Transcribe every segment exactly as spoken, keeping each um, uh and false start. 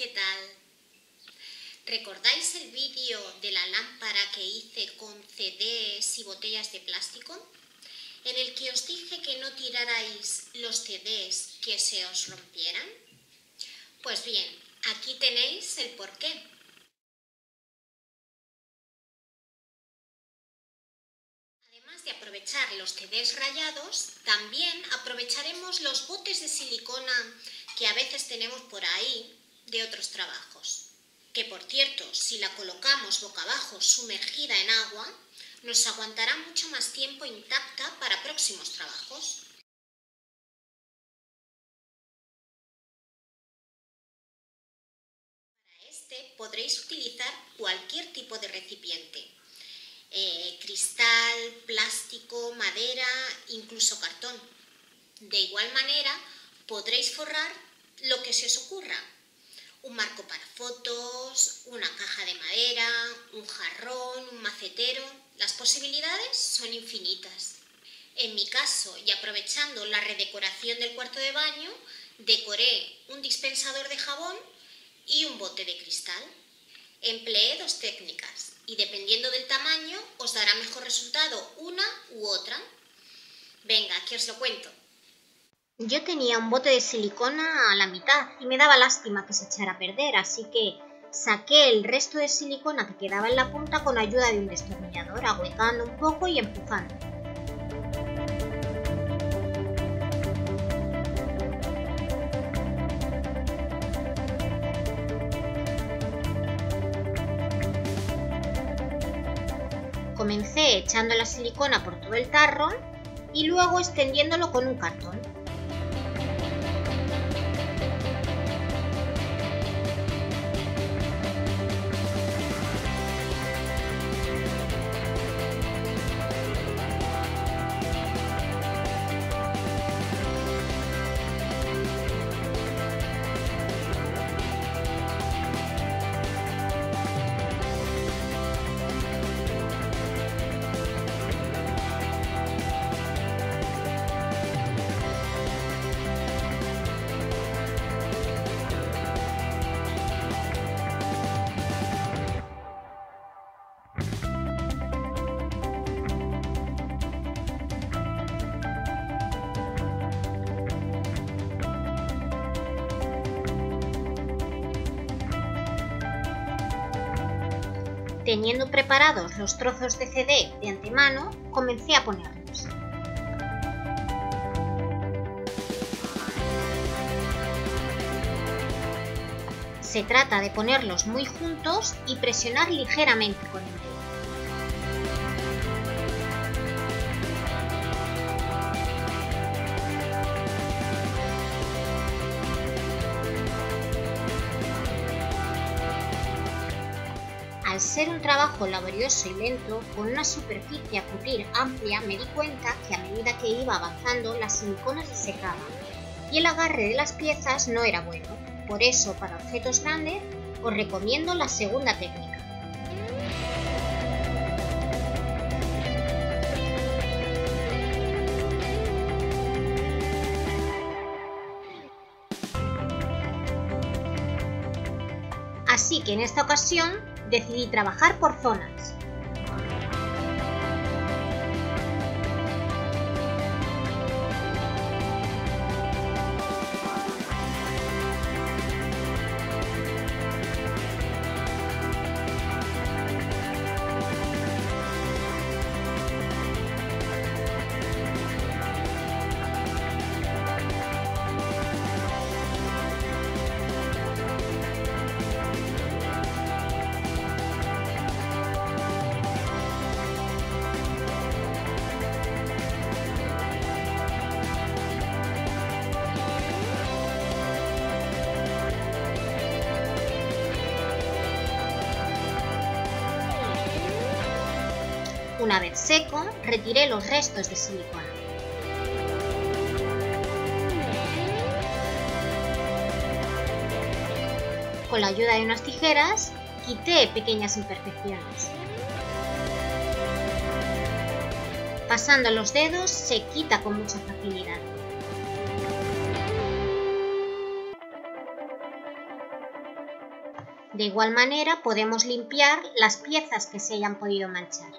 ¿Qué tal? ¿Recordáis el vídeo de la lámpara que hice con C Ds y botellas de plástico? En el que os dije que no tirarais los C Ds que se os rompieran. Pues bien, aquí tenéis el porqué. Además de aprovechar los C Ds rayados, también aprovecharemos los botes de silicona que a veces tenemos por ahí de otros trabajos. Que por cierto, si la colocamos boca abajo sumergida en agua, nos aguantará mucho más tiempo intacta para próximos trabajos. Para este podréis utilizar cualquier tipo de recipiente, eh, cristal, plástico, madera, incluso cartón. De igual manera podréis forrar lo que se os ocurra. Un marco para fotos, una caja de madera, un jarrón, un macetero. Las posibilidades son infinitas. En mi caso, y aprovechando la redecoración del cuarto de baño, decoré un dispensador de jabón y un bote de cristal. Empleé dos técnicas y dependiendo del tamaño os dará mejor resultado una u otra. Venga, aquí os lo cuento. Yo tenía un bote de silicona a la mitad y me daba lástima que se echara a perder, así que saqué el resto de silicona que quedaba en la punta con ayuda de un destornillador, ahuecando un poco y empujando. Comencé echando la silicona por todo el tarro y luego extendiéndolo con un cartón. Teniendo preparados los trozos de C D de antemano, comencé a ponerlos. Se trata de ponerlos muy juntos y presionar ligeramente con el dedo. Al ser un trabajo laborioso y lento, con una superficie a cubrir amplia, me di cuenta que a medida que iba avanzando las siliconas se secaban y el agarre de las piezas no era bueno. Por eso, para objetos grandes, os recomiendo la segunda técnica. Así que en esta ocasión decidí trabajar por zonas. Una vez seco, retiré los restos de silicona. Con la ayuda de unas tijeras, quité pequeñas imperfecciones. Pasando los dedos, se quita con mucha facilidad. De igual manera podemos limpiar las piezas que se hayan podido manchar.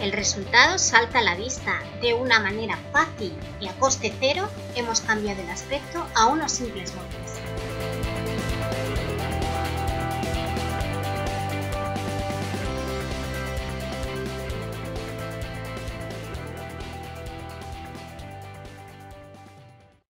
El resultado salta a la vista. De una manera fácil y a coste cero hemos cambiado el aspecto a unos simples bordes.